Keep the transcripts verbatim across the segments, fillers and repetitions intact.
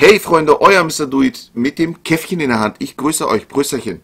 Hey Freunde, euer Mister Do It mit dem Käffchen in der Hand. Ich grüße euch, Brüsterchen.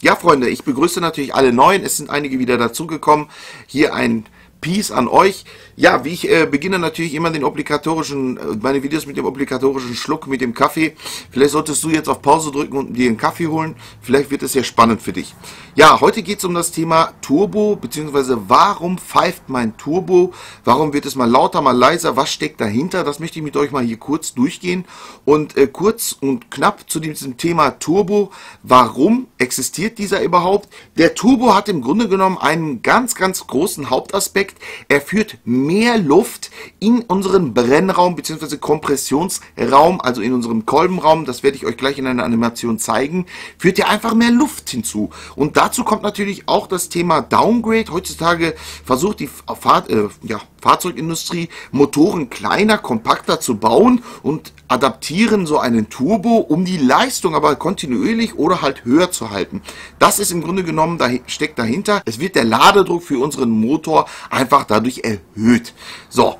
Ja Freunde, ich begrüße natürlich alle Neuen. Es sind einige wieder dazugekommen. Hier ein Peace an euch. Ja, wie ich äh, beginne natürlich immer den obligatorischen, meine Videos mit dem obligatorischen Schluck, mit dem Kaffee. Vielleicht solltest du jetzt auf Pause drücken und dir einen Kaffee holen. Vielleicht wird es sehr spannend für dich. Ja, heute geht es um das Thema Turbo, beziehungsweise warum pfeift mein Turbo? Warum wird es mal lauter, mal leiser? Was steckt dahinter? Das möchte ich mit euch mal hier kurz durchgehen. Und äh, kurz und knapp zu diesem Thema Turbo. Warum existiert dieser überhaupt? Der Turbo hat im Grunde genommen einen ganz, ganz großen Hauptaspekt. Er führt mehr Luft in unseren Brennraum bzw. Kompressionsraum, also in unserem Kolbenraum, das werde ich euch gleich in einer Animation zeigen, führt ja einfach mehr Luft hinzu. Und dazu kommt natürlich auch das Thema Downgrade. Heutzutage versucht die Fahr äh, ja, Fahrzeugindustrie, Motoren kleiner, kompakter zu bauen und adaptieren so einen Turbo, um die Leistung aber kontinuierlich oder halt höher zu halten. Das ist im Grunde genommen, da steckt dahinter. Es wird der Ladedruck für unseren Motor einfach dadurch erhöht. So,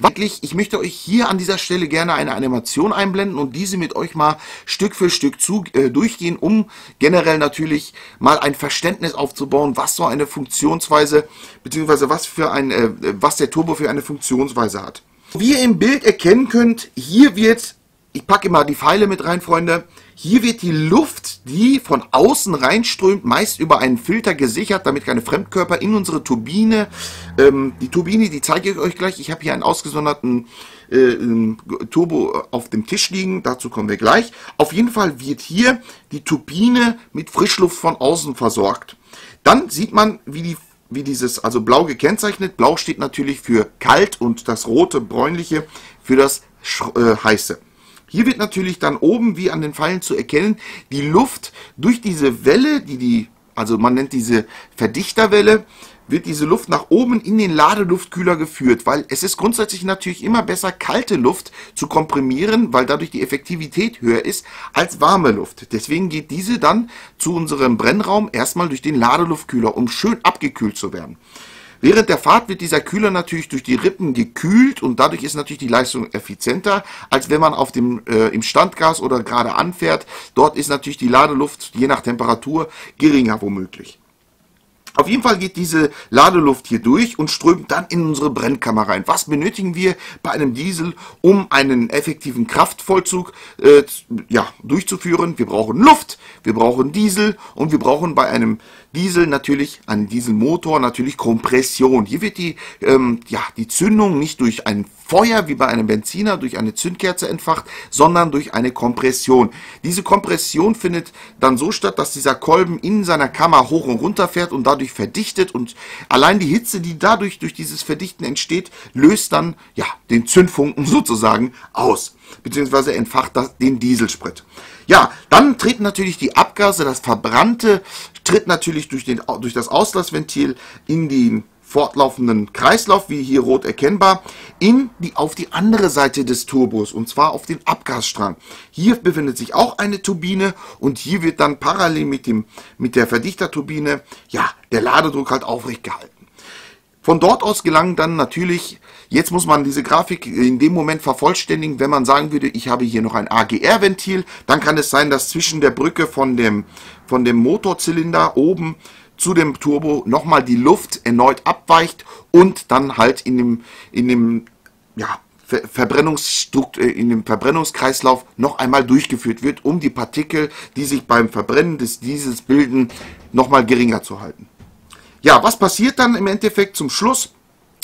wirklich, ich möchte euch hier an dieser Stelle gerne eine Animation einblenden und diese mit euch mal Stück für Stück zu, äh, durchgehen, um generell natürlich mal ein Verständnis aufzubauen, was so eine Funktionsweise, beziehungsweise was für ein, äh, was der Turbo für eine Funktionsweise hat. Wie ihr im Bild erkennen könnt, hier wird, ich packe immer die Pfeile mit rein, Freunde, hier wird die Luft, die von außen reinströmt, meist über einen Filter gesichert, damit keine Fremdkörper in unsere Turbine, ähm, die Turbine, die zeige ich euch gleich, ich habe hier einen ausgesonderten äh, Turbo auf dem Tisch liegen, dazu kommen wir gleich. Auf jeden Fall wird hier die Turbine mit Frischluft von außen versorgt. Dann sieht man, wie die wie dieses, also blau gekennzeichnet. Blau steht natürlich für kalt und das rote, bräunliche für das äh, heiße. Hier wird natürlich dann oben, wie an den Pfeilen zu erkennen, die Luft durch diese Welle, die die, also man nennt diese Verdichterwelle, wird diese Luft nach oben in den Ladeluftkühler geführt, weil es ist grundsätzlich natürlich immer besser, kalte Luft zu komprimieren, weil dadurch die Effektivität höher ist als warme Luft. Deswegen geht diese dann zu unserem Brennraum erstmal durch den Ladeluftkühler, um schön abgekühlt zu werden. Während der Fahrt wird dieser Kühler natürlich durch die Rippen gekühlt und dadurch ist natürlich die Leistung effizienter, als wenn man auf dem, äh, im Standgas oder gerade anfährt. Dort ist natürlich die Ladeluft je nach Temperatur geringer womöglich. Auf jeden Fall geht diese Ladeluft hier durch und strömt dann in unsere Brennkammer rein. Was benötigen wir bei einem Diesel, um einen effektiven Kraftvollzug äh, ja, durchzuführen? Wir brauchen Luft, wir brauchen Diesel und wir brauchen bei einem Diesel natürlich, einen Dieselmotor natürlich Kompression. Hier wird die, ähm, ja, die Zündung nicht durch ein Feuer wie bei einem Benziner, durch eine Zündkerze entfacht, sondern durch eine Kompression. Diese Kompression findet dann so statt, dass dieser Kolben in seiner Kammer hoch und runter fährt und dadurch verdichtet und allein die Hitze, die dadurch durch dieses Verdichten entsteht, löst dann ja den Zündfunken sozusagen aus, beziehungsweise entfacht das, den Dieselsprit. Ja, dann treten natürlich die Abgase, das Verbrannte tritt natürlich durch, den, durch das Auslassventil in den fortlaufenden Kreislauf, wie hier rot erkennbar, in die, auf die andere Seite des Turbos, und zwar auf den Abgasstrang. Hier befindet sich auch eine Turbine und hier wird dann parallel mit, dem, mit der Verdichterturbine ja, der Ladedruck halt aufrecht gehalten. Von dort aus gelangen dann natürlich, jetzt muss man diese Grafik in dem Moment vervollständigen, wenn man sagen würde, ich habe hier noch ein A G R-Ventil, dann kann es sein, dass zwischen der Brücke von dem, von dem Motorzylinder oben zu dem Turbo nochmal die Luft erneut abweicht und dann halt in dem, in dem ja, Ver Verbrennungsstrukt, in dem Verbrennungskreislauf noch einmal durchgeführt wird, um die Partikel, die sich beim Verbrennen des Diesels bilden, nochmal geringer zu halten. Ja, was passiert dann im Endeffekt zum Schluss?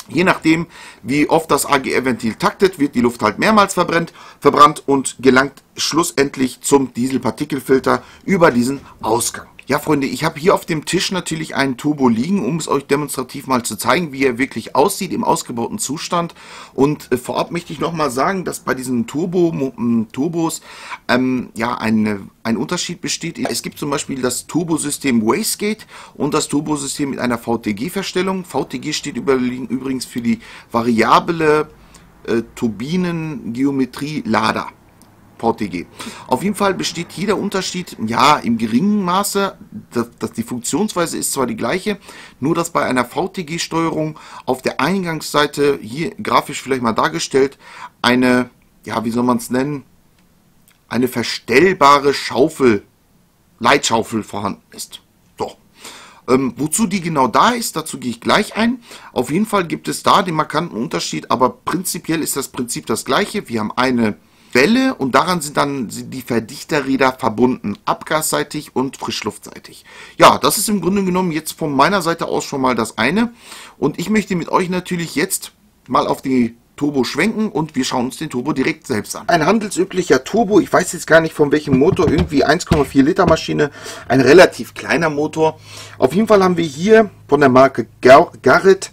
Je nachdem, wie oft das A G R-Ventil taktet, wird die Luft halt mehrmals verbrennt, verbrannt und gelangt schlussendlich zum Dieselpartikelfilter über diesen Ausgang. Ja, Freunde, ich habe hier auf dem Tisch natürlich einen Turbo liegen, um es euch demonstrativ mal zu zeigen, wie er wirklich aussieht im ausgebauten Zustand. Und äh, vorab möchte ich nochmal sagen, dass bei diesen Turbo, ähm, Turbos ähm, ja, ein, ein Unterschied besteht. Es gibt zum Beispiel das Turbosystem Wastegate und das Turbosystem mit einer V T G-Verstellung. V T G steht übrigens für die variable äh, Turbinengeometrie Lader. V T G. Auf jeden Fall besteht jeder Unterschied, ja, im geringen Maße, dass, dass die Funktionsweise ist zwar die gleiche, nur dass bei einer V T G-Steuerung auf der Eingangsseite, hier grafisch vielleicht mal dargestellt, eine, ja, wie soll man es nennen, eine verstellbare Schaufel, Leitschaufel vorhanden ist. Doch. Ähm, wozu die genau da ist, dazu gehe ich gleich ein. Auf jeden Fall gibt es da den markanten Unterschied, aber prinzipiell ist das Prinzip das gleiche. Wir haben eine Welle und daran sind dann die Verdichterräder verbunden, abgasseitig und frischluftseitig. Ja, das ist im Grunde genommen jetzt von meiner Seite aus schon mal das eine. Und ich möchte mit euch natürlich jetzt mal auf die Turbo schwenken und wir schauen uns den Turbo direkt selbst an. Ein handelsüblicher Turbo, ich weiß jetzt gar nicht von welchem Motor, irgendwie eins Komma vier Liter Maschine, ein relativ kleiner Motor. Auf jeden Fall haben wir hier von der Marke Garrett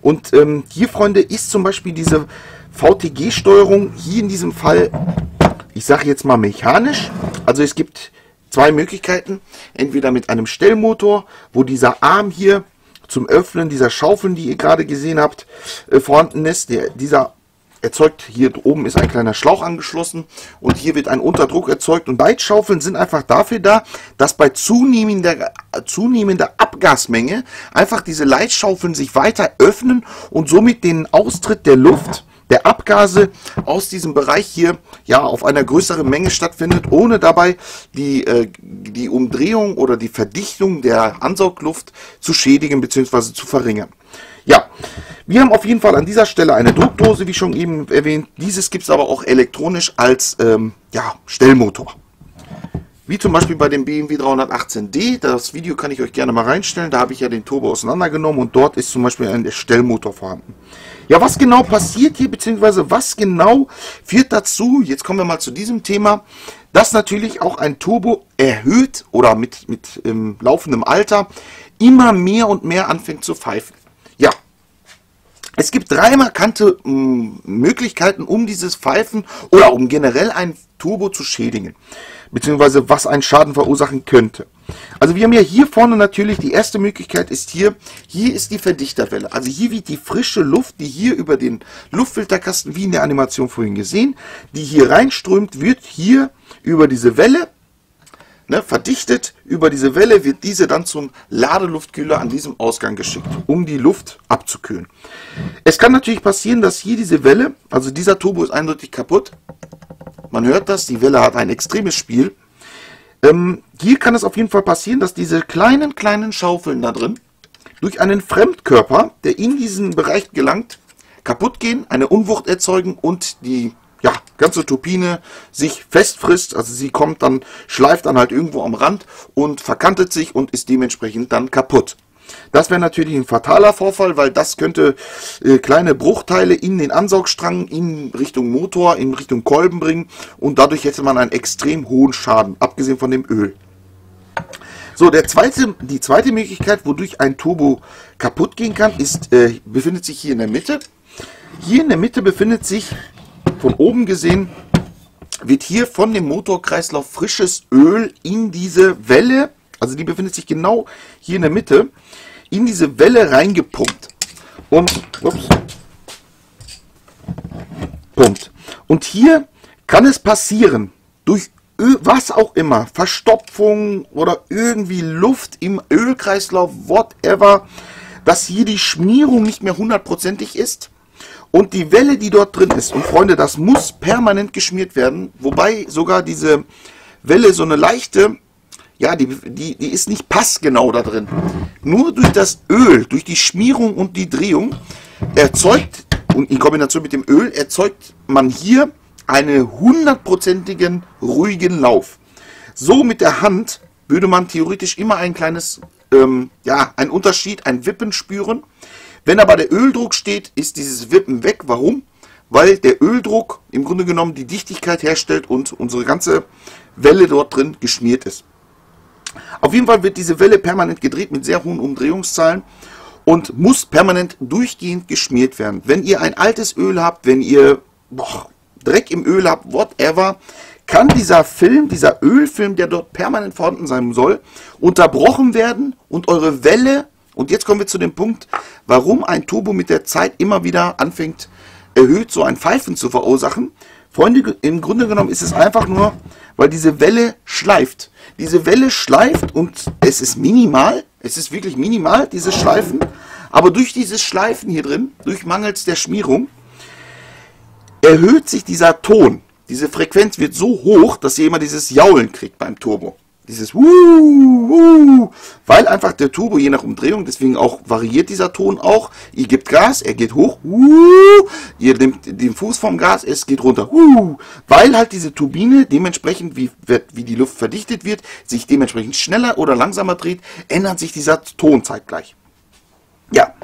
und ähm, hier, Freunde, ist zum Beispiel diese V T G-Steuerung hier in diesem Fall, ich sage jetzt mal mechanisch. Also es gibt zwei Möglichkeiten, entweder mit einem Stellmotor, wo dieser Arm hier zum Öffnen dieser Schaufeln, die ihr gerade gesehen habt, äh, vorhanden ist. Der, dieser erzeugt, hier oben ist ein kleiner Schlauch angeschlossen und hier wird ein Unterdruck erzeugt. Und Leitschaufeln sind einfach dafür da, dass bei zunehmender, zunehmender Abgasmenge einfach diese Leitschaufeln sich weiter öffnen und somit den Austritt der Luft, der Abgase aus diesem Bereich hier, ja, auf einer größeren Menge stattfindet, ohne dabei die, äh, die Umdrehung oder die Verdichtung der Ansaugluft zu schädigen bzw. zu verringern. Ja, wir haben auf jeden Fall an dieser Stelle eine Druckdose, wie schon eben erwähnt. Dieses gibt es aber auch elektronisch als ähm, ja, Stellmotor. Wie zum Beispiel bei dem B M W drei achtzehn D, das Video kann ich euch gerne mal reinstellen, da habe ich ja den Turbo auseinandergenommen und dort ist zum Beispiel ein Stellmotor vorhanden. Ja, was genau passiert hier, beziehungsweise was genau führt dazu, jetzt kommen wir mal zu diesem Thema, dass natürlich auch ein Turbo erhöht oder mit, mit ähm, laufendem Alter immer mehr und mehr anfängt zu pfeifen. Ja, es gibt drei markante ähm, Möglichkeiten, um dieses Pfeifen oder um generell einen Turbo zu schädigen, beziehungsweise was einen Schaden verursachen könnte. Also wir haben ja hier vorne natürlich, die erste Möglichkeit ist hier, hier ist die Verdichterwelle. Also hier wird die frische Luft, die hier über den Luftfilterkasten, wie in der Animation vorhin gesehen, die hier reinströmt, wird hier über diese Welle, ne, verdichtet, über diese Welle wird diese dann zum Ladeluftkühler an diesem Ausgang geschickt, um die Luft abzukühlen. Es kann natürlich passieren, dass hier diese Welle, also dieser Turbo ist eindeutig kaputt, man hört das, die Welle hat ein extremes Spiel. Ähm, hier kann es auf jeden Fall passieren, dass diese kleinen, kleinen Schaufeln da drin durch einen Fremdkörper, der in diesen Bereich gelangt, kaputt gehen, eine Unwucht erzeugen und die, ja, ganze Turbine sich festfrisst. Also sie kommt dann, schleift dann halt irgendwo am Rand und verkantet sich und ist dementsprechend dann kaputt. Das wäre natürlich ein fataler Vorfall, weil das könnte äh, kleine Bruchteile in den Ansaugstrang, in Richtung Motor, in Richtung Kolben bringen und dadurch hätte man einen extrem hohen Schaden, abgesehen von dem Öl. So, der zweite, die zweite Möglichkeit, wodurch ein Turbo kaputt gehen kann, ist, äh, befindet sich hier in der Mitte. Hier in der Mitte befindet sich, von oben gesehen, wird hier von dem Motorkreislauf frisches Öl in diese Welle, also die befindet sich genau hier in der Mitte, in diese Welle reingepumpt. Und, ups, pumpt. Und hier kann es passieren, durch Ö, was auch immer, Verstopfung oder irgendwie Luft im Ölkreislauf, whatever, dass hier die Schmierung nicht mehr hundertprozentig ist. Und die Welle, die dort drin ist, und Freunde, das muss permanent geschmiert werden, wobei sogar diese Welle so eine leichte, ja, die, die, die ist nicht passgenau da drin. Nur durch das Öl, durch die Schmierung und die Drehung erzeugt, und in Kombination mit dem Öl, erzeugt man hier einen hundertprozentigen ruhigen Lauf. So mit der Hand würde man theoretisch immer ein kleines, ähm, ja, einen Unterschied, ein Wippen spüren. Wenn aber der Öldruck steht, ist dieses Wippen weg. Warum? Weil der Öldruck im Grunde genommen die Dichtigkeit herstellt und unsere ganze Welle dort drin geschmiert ist. Auf jeden Fall wird diese Welle permanent gedreht mit sehr hohen Umdrehungszahlen und muss permanent durchgehend geschmiert werden. Wenn ihr ein altes Öl habt, wenn ihr boah, Dreck im Öl habt, whatever, kann dieser Film, dieser Ölfilm, der dort permanent vorhanden sein soll, unterbrochen werden und eure Welle, und jetzt kommen wir zu dem Punkt, warum ein Turbo mit der Zeit immer wieder anfängt, erhöht so ein Pfeifen zu verursachen. Freunde, im Grunde genommen ist es einfach nur, weil diese Welle schleift. Diese Welle schleift und es ist minimal, es ist wirklich minimal, dieses Schleifen. Aber durch dieses Schleifen hier drin, durch mangels der Schmierung, erhöht sich dieser Ton. Diese Frequenz wird so hoch, dass ihr immer dieses Jaulen kriegt beim Turbo. Dieses Wuh, Wuh, weil einfach der Turbo je nach Umdrehung, deswegen auch variiert dieser Ton auch. Ihr gebt Gas, er geht hoch, Wuh, ihr nehmt den Fuß vom Gas, es geht runter, Wuh, weil halt diese Turbine dementsprechend, wie, wie die Luft verdichtet wird, sich dementsprechend schneller oder langsamer dreht, ändert sich dieser Ton zeitgleich. Ja,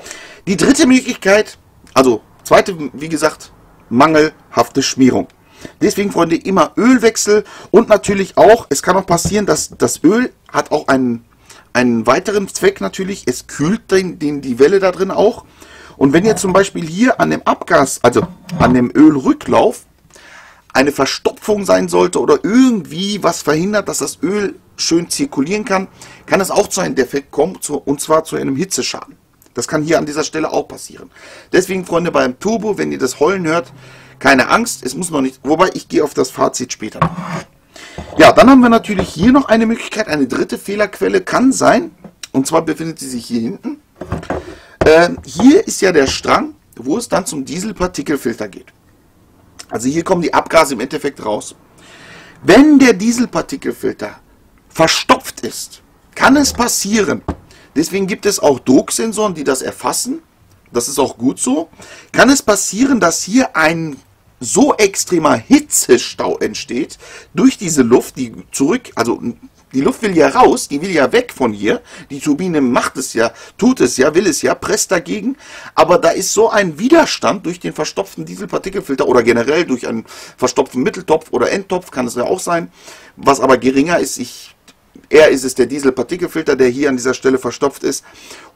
die dritte Möglichkeit, also zweite, wie gesagt, mangelhafte Schmierung. Deswegen, Freunde, immer Ölwechsel und natürlich auch, es kann auch passieren, dass das Öl hat auch einen, einen weiteren Zweck natürlich. Es kühlt den, den, die Welle da drin auch. Und wenn ihr zum Beispiel hier an dem Abgas, also an dem Ölrücklauf, eine Verstopfung sein sollte oder irgendwie was verhindert, dass das Öl schön zirkulieren kann, kann es auch zu einem Defekt kommen, zu, und zwar zu einem Hitzeschaden. Das kann hier an dieser Stelle auch passieren. Deswegen, Freunde, beim Turbo, wenn ihr das Heulen hört, keine Angst, es muss noch nicht, wobei ich gehe auf das Fazit später. Ja, dann haben wir natürlich hier noch eine Möglichkeit, eine dritte Fehlerquelle kann sein, und zwar befindet sie sich hier hinten. Äh, hier ist ja der Strang, wo es dann zum Dieselpartikelfilter geht. Also hier kommen die Abgase im Endeffekt raus. Wenn der Dieselpartikelfilter verstopft ist, kann es passieren. Deswegen gibt es auch Drucksensoren, die das erfassen. Das ist auch gut so. Kann es passieren, dass hier ein so extremer Hitzestau entsteht durch diese Luft, die zurück, also die Luft will ja raus, die will ja weg von hier. Die Turbine macht es ja, tut es ja, will es ja, presst dagegen. Aber da ist so ein Widerstand durch den verstopften Dieselpartikelfilter oder generell durch einen verstopften Mitteltopf oder Endtopf, kann es ja auch sein, was aber geringer ist. Ich Eher ist es der Dieselpartikelfilter, der hier an dieser Stelle verstopft ist.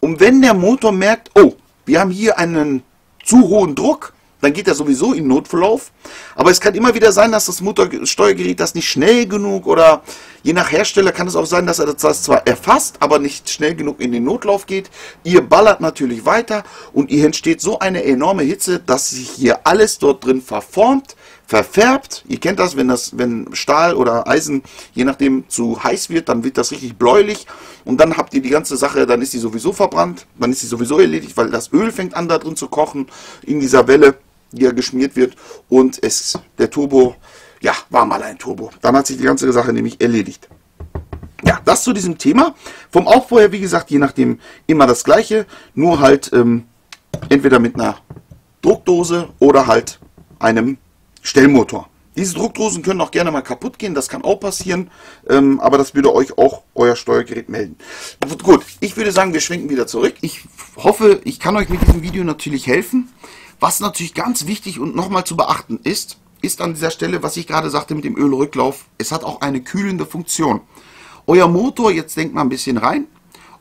Und wenn der Motor merkt, oh, wir haben hier einen zu hohen Druck, dann geht er sowieso in Notverlauf. Aber es kann immer wieder sein, dass das Motorsteuergerät das nicht schnell genug oder je nach Hersteller kann es auch sein, dass er das zwar erfasst, aber nicht schnell genug in den Notlauf geht. Ihr ballert natürlich weiter und hier entsteht so eine enorme Hitze, dass sich hier alles dort drin verformt, verfärbt. Ihr kennt das, wenn das, wenn Stahl oder Eisen, je nachdem, zu heiß wird, dann wird das richtig bläulich und dann habt ihr die ganze Sache, dann ist sie sowieso verbrannt, dann ist sie sowieso erledigt, weil das Öl fängt an da drin zu kochen in dieser Welle, die ja geschmiert wird, und es, der Turbo, ja, war mal ein Turbo. Dann hat sich die ganze Sache nämlich erledigt. Ja, das zu diesem Thema. Vom Aufbau her, wie gesagt, je nachdem immer das Gleiche, nur halt ähm, entweder mit einer Druckdose oder halt einem Stellmotor. Diese Druckdosen können auch gerne mal kaputt gehen, das kann auch passieren, ähm, aber das würde euch auch euer Steuergerät melden. Gut, ich würde sagen, wir schwenken wieder zurück. Ich hoffe, ich kann euch mit diesem Video natürlich helfen. Was natürlich ganz wichtig und nochmal zu beachten ist, ist an dieser Stelle, was ich gerade sagte mit dem Ölrücklauf, es hat auch eine kühlende Funktion. Euer Motor, jetzt denkt mal ein bisschen rein,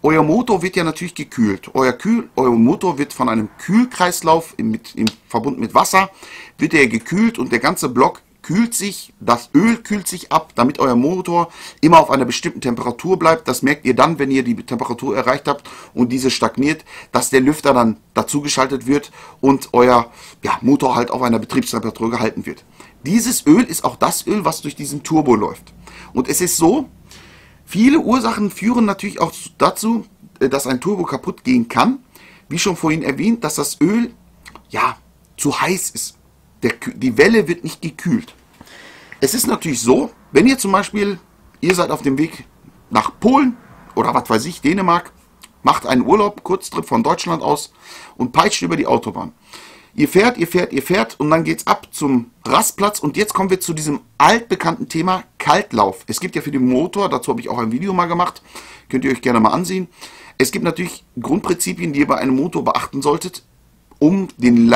euer Motor wird ja natürlich gekühlt. Euer, Kühl, euer Motor wird von einem Kühlkreislauf im, mit, im Verbund mit Wasser, wird er gekühlt und der ganze Block kühlt sich, das Öl kühlt sich ab, damit euer Motor immer auf einer bestimmten Temperatur bleibt. Das merkt ihr dann, wenn ihr die Temperatur erreicht habt und diese stagniert, dass der Lüfter dann dazu geschaltet wird und euer ja, Motor halt auf einer Betriebstemperatur gehalten wird. Dieses Öl ist auch das Öl, was durch diesen Turbo läuft. Und es ist so, viele Ursachen führen natürlich auch dazu, dass ein Turbo kaputt gehen kann. Wie schon vorhin erwähnt, dass das Öl ja zu heiß ist. Der, die Welle wird nicht gekühlt. Es ist natürlich so, wenn ihr zum Beispiel, ihr seid auf dem Weg nach Polen oder was weiß ich, Dänemark, macht einen Urlaub, Kurztrip von Deutschland aus und peitscht über die Autobahn. Ihr fährt, ihr fährt, ihr fährt und dann geht's ab zum Rastplatz und jetzt kommen wir zu diesem altbekannten Thema Kaltlauf. Es gibt ja für den Motor, dazu habe ich auch ein Video mal gemacht, könnt ihr euch gerne mal ansehen. Es gibt natürlich Grundprinzipien, die ihr bei einem Motor beachten solltet, um den,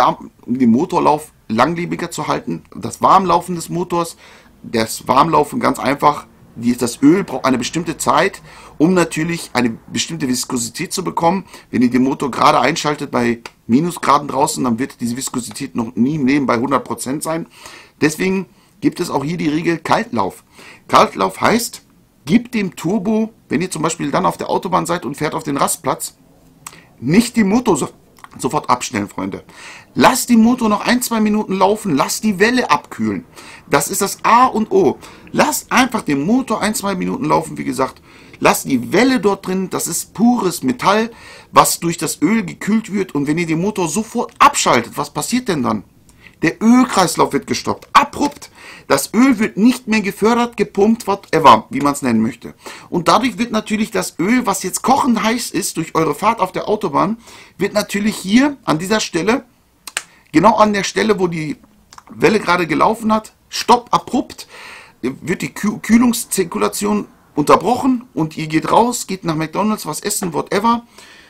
um den Motorlauf langlebiger zu halten. Das Warmlaufen des Motors, das Warmlaufen ganz einfach, das Öl braucht eine bestimmte Zeit, um natürlich eine bestimmte Viskosität zu bekommen. Wenn ihr den Motor gerade einschaltet bei Minusgraden draußen, dann wird diese Viskosität noch nie im Leben bei hundert Prozent sein. Deswegen gibt es auch hier die Regel Kaltlauf. Kaltlauf heißt, gebt dem Turbo, wenn ihr zum Beispiel dann auf der Autobahn seid und fährt auf den Rastplatz, nicht die Motor Sofort abstellen, Freunde. Lasst den Motor noch ein, zwei Minuten laufen. Lasst die Welle abkühlen. Das ist das A und O. Lasst einfach den Motor ein, zwei Minuten laufen, wie gesagt. Lasst die Welle dort drin. Das ist pures Metall, was durch das Öl gekühlt wird. Und wenn ihr den Motor sofort abschaltet, was passiert denn dann? Der Ölkreislauf wird gestoppt. Abrupt. Das Öl wird nicht mehr gefördert, gepumpt, whatever, wie man es nennen möchte. Und dadurch wird natürlich das Öl, was jetzt kochend heiß ist, durch eure Fahrt auf der Autobahn, wird natürlich hier an dieser Stelle, genau an der Stelle, wo die Welle gerade gelaufen hat, stopp, abrupt, wird die Kühlungszirkulation unterbrochen und ihr geht raus, geht nach McDonald's, was essen, whatever,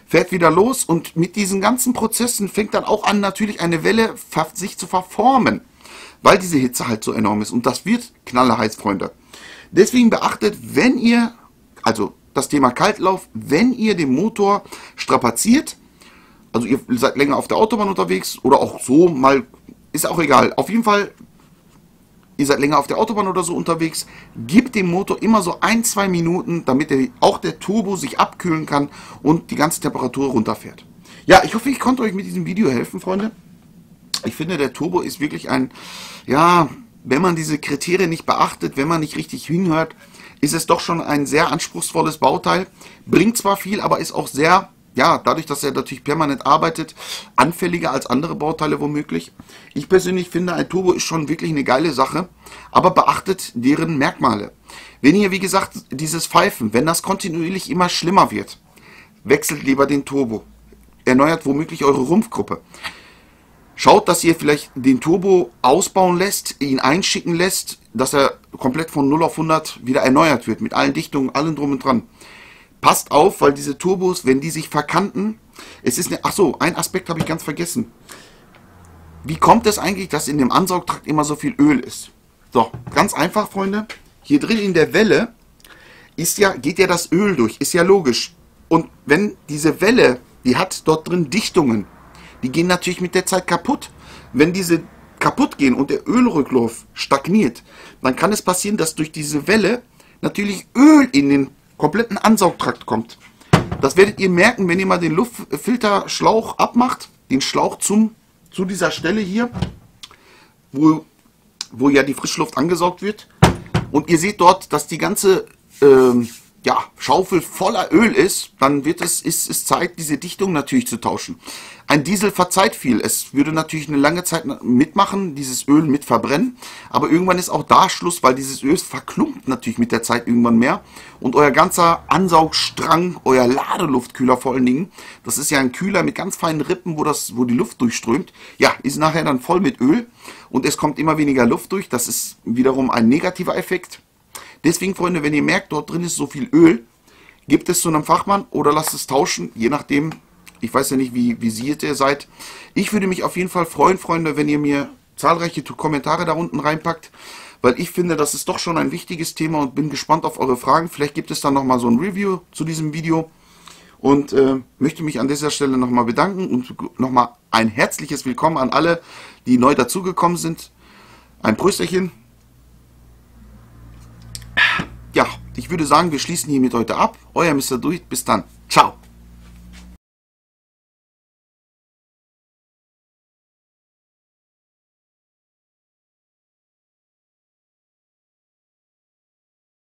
fährt wieder los und mit diesen ganzen Prozessen fängt dann auch an, natürlich eine Welle sich zu verformen, weil diese Hitze halt so enorm ist und das wird knallerheiß, Freunde. Deswegen beachtet, wenn ihr, also das Thema Kaltlauf, wenn ihr den Motor strapaziert, also ihr seid länger auf der Autobahn unterwegs oder auch so mal, ist auch egal, auf jeden Fall, ihr seid länger auf der Autobahn oder so unterwegs, gebt dem Motor immer so ein, zwei Minuten, damit der, auch der Turbo sich abkühlen kann und die ganze Temperatur runterfährt. Ja, ich hoffe, ich konnte euch mit diesem Video helfen, Freunde. Ich finde, der Turbo ist wirklich ein, ja, wenn man diese Kriterien nicht beachtet, wenn man nicht richtig hinhört, ist es doch schon ein sehr anspruchsvolles Bauteil. Bringt zwar viel, aber ist auch sehr, ja, dadurch, dass er natürlich permanent arbeitet, anfälliger als andere Bauteile womöglich. Ich persönlich finde, ein Turbo ist schon wirklich eine geile Sache, aber beachtet deren Merkmale. Wenn ihr, wie gesagt, dieses Pfeifen, wenn das kontinuierlich immer schlimmer wird, wechselt lieber den Turbo. Erneuert womöglich eure Rumpfgruppe. Schaut, dass ihr vielleicht den Turbo ausbauen lässt, ihn einschicken lässt, dass er komplett von null auf hundert wieder erneuert wird, mit allen Dichtungen, allem drum und dran. Passt auf, weil diese Turbos, wenn die sich verkanten, es ist eine, ach so, ein Aspekt habe ich ganz vergessen. Wie kommt es eigentlich, dass in dem Ansaugtrakt immer so viel Öl ist? So, ganz einfach, Freunde. Hier drin in der Welle ist ja, geht ja das Öl durch, ist ja logisch. Und wenn diese Welle, die hat dort drin Dichtungen. Die gehen natürlich mit der Zeit kaputt. Wenn diese kaputt gehen und der Ölrücklauf stagniert, dann kann es passieren, dass durch diese Welle natürlich Öl in den kompletten Ansaugtrakt kommt. Das werdet ihr merken, wenn ihr mal den Luftfilterschlauch abmacht, den Schlauch zum, zu dieser Stelle hier, wo, wo ja die Frischluft angesaugt wird. Und ihr seht dort, dass die ganze ähm, ja, Schaufel voller Öl ist, dann wird es, ist es Zeit, diese Dichtung natürlich zu tauschen. Ein Diesel verzeiht viel. Es würde natürlich eine lange Zeit mitmachen, dieses Öl mit verbrennen. Aber irgendwann ist auch da Schluss, weil dieses Öl verklumpt natürlich mit der Zeit irgendwann mehr. Und euer ganzer Ansaugstrang, euer Ladeluftkühler vor allen Dingen, das ist ja ein Kühler mit ganz feinen Rippen, wo, das, wo die Luft durchströmt, ja, ist nachher dann voll mit Öl. Und es kommt immer weniger Luft durch. Das ist wiederum ein negativer Effekt. Deswegen, Freunde, wenn ihr merkt, dort drin ist so viel Öl, gebt es zu einem Fachmann oder lasst es tauschen, je nachdem, ich weiß ja nicht, wie visiert ihr seid. Ich würde mich auf jeden Fall freuen, Freunde, wenn ihr mir zahlreiche Kommentare da unten reinpackt, weil ich finde, das ist doch schon ein wichtiges Thema und bin gespannt auf eure Fragen. Vielleicht gibt es dann nochmal so ein Review zu diesem Video und äh, möchte mich an dieser Stelle nochmal bedanken und nochmal ein herzliches Willkommen an alle, die neu dazugekommen sind. Ein Prösterchen. Ja, ich würde sagen, wir schließen hiermit heute ab. Euer Mister Do It. Bis dann. Ciao.